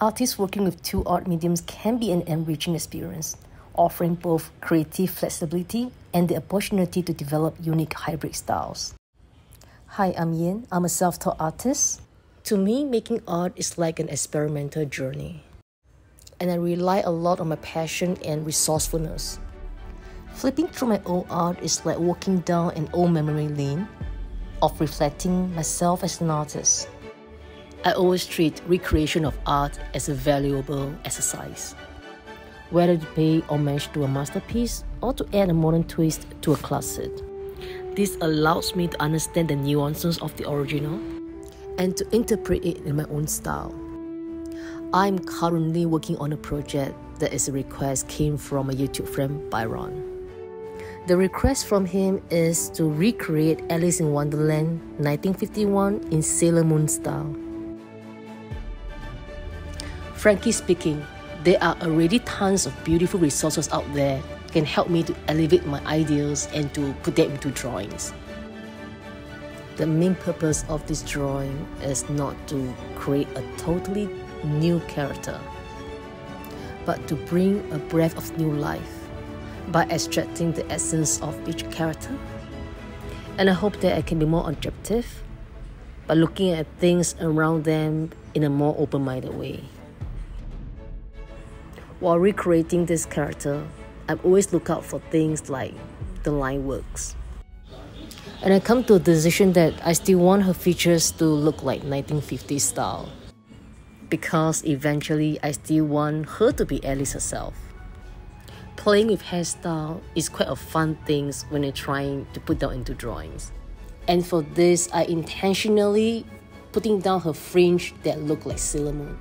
artists working with two art mediums can be an enriching experience, offering both creative flexibility and the opportunity to develop unique hybrid styles. Hi, I'm Yen. I'm a self-taught artist. To me, making art is like an experimental journey, and I rely a lot on my passion and resourcefulness. Flipping through my old art is like walking down an old memory lane of reflecting myself as an artist. I always treat recreation of art as a valuable exercise. Whether to pay homage to a masterpiece or to add a modern twist to a classic, this allows me to understand the nuances of the original and to interpret it in my own style. I'm currently working on a project that is a request came from a YouTube friend, Byron. The request from him is to recreate Alice in Wonderland 1951 in Sailor Moon style. Frankly speaking, there are already tons of beautiful resources out there that can help me to elevate my ideas and to put them into drawings. The main purpose of this drawing is not to create a totally new character, but to bring a breath of new life by extracting the essence of each character. And I hope that I can be more objective by looking at things around them in a more open-minded way. While recreating this character, I always look out for things like the line works. And I come to a decision that I still want her features to look like 1950s style, because eventually I still want her to be Alice herself. Playing with hairstyle is quite a fun thing when you're trying to put down into drawings. And for this, I intentionally putting down her fringe that look like Sailor Moon.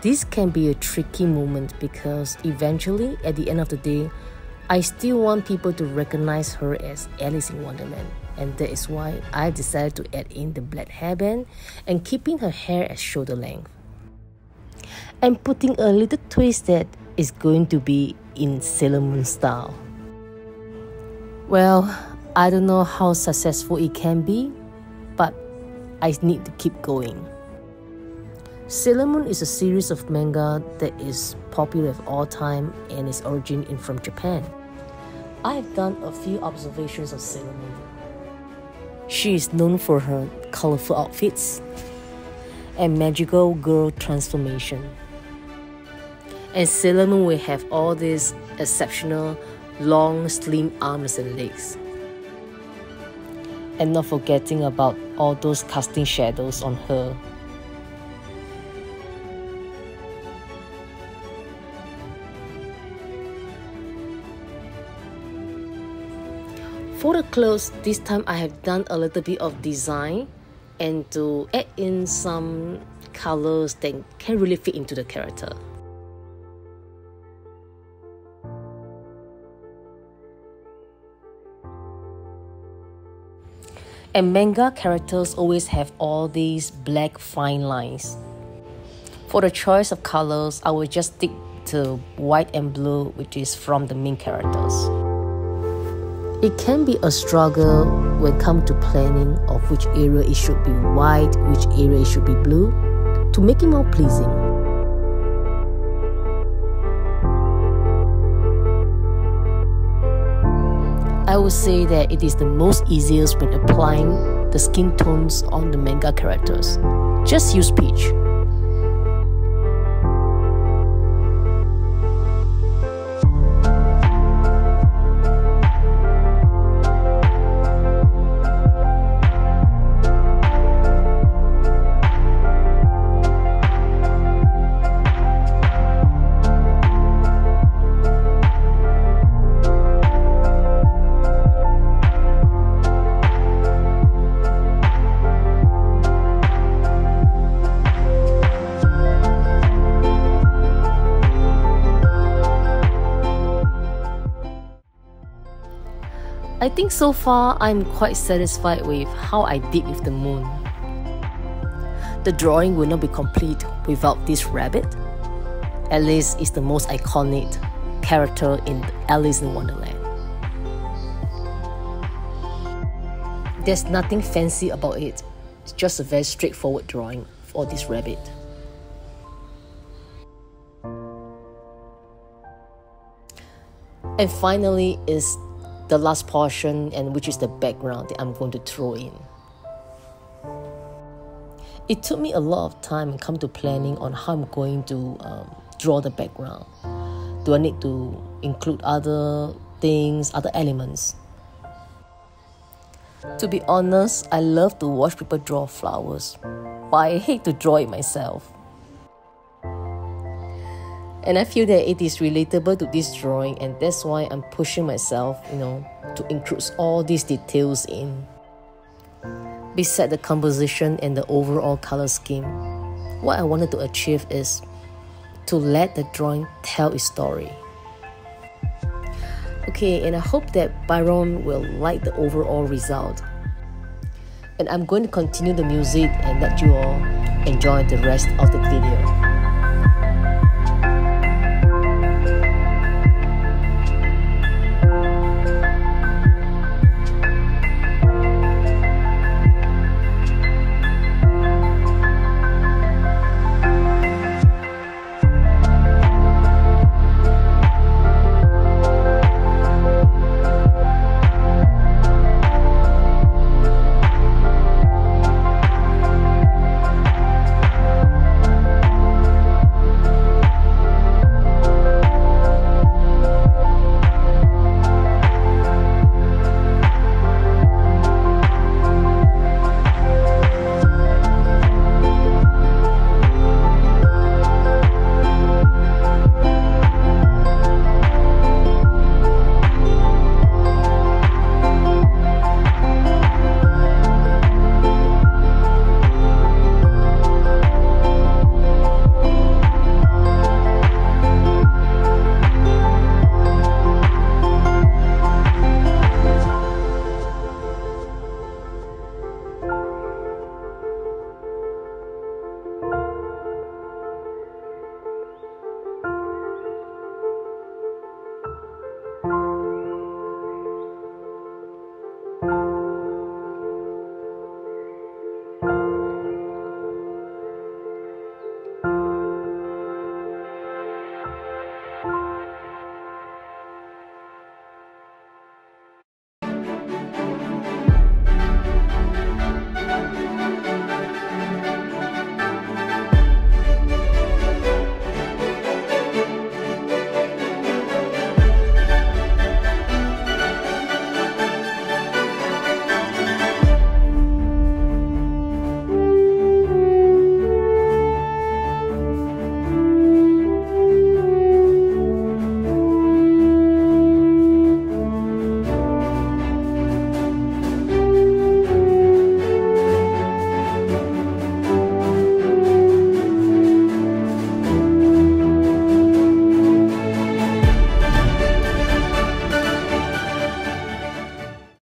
This can be a tricky moment because eventually, at the end of the day, I still want people to recognize her as Alice in Wonderland, and that is why I decided to add in the black hairband and keeping her hair at shoulder length. I'm putting a little twist that is going to be in Sailor Moon style. Well, I don't know how successful it can be, but I need to keep going. Sailor Moon is a series of manga that is popular of all time and its origin is from Japan. I've done a few observations of Sailor Moon. She is known for her colorful outfits and magical girl transformation. And Sailor Moon will have all these exceptional long, slim arms and legs. And not forgetting about all those casting shadows on her. For the clothes, this time I have done a little bit of design and to add in some colors that can really fit into the character. And manga characters always have all these black fine lines. For the choice of colors, I will just stick to white and blue, which is from the main characters. It can be a struggle when it comes to planning of which area it should be white, which area it should be blue, to make it more pleasing. I would say that it is the most easiest when applying the skin tones on the manga characters. Just use peach. I think so far, I'm quite satisfied with how I did with the moon. The drawing will not be complete without this rabbit. Alice is the most iconic character in Alice in Wonderland. There's nothing fancy about it. It's just a very straightforward drawing for this rabbit. And finally is the last portion, and which is the background that I'm going to throw in. It took me a lot of time and come to planning on how I'm going to draw the background. Do I need to include other things, other elements? To be honest, I love to watch people draw flowers, but I hate to draw it myself. And I feel that it is relatable to this drawing, and that's why I'm pushing myself, to include all these details in. Besides the composition and the overall color scheme, what I wanted to achieve is to let the drawing tell its story. Okay, and I hope that Byron will like the overall result. And I'm going to continue the music and let you all enjoy the rest of the video.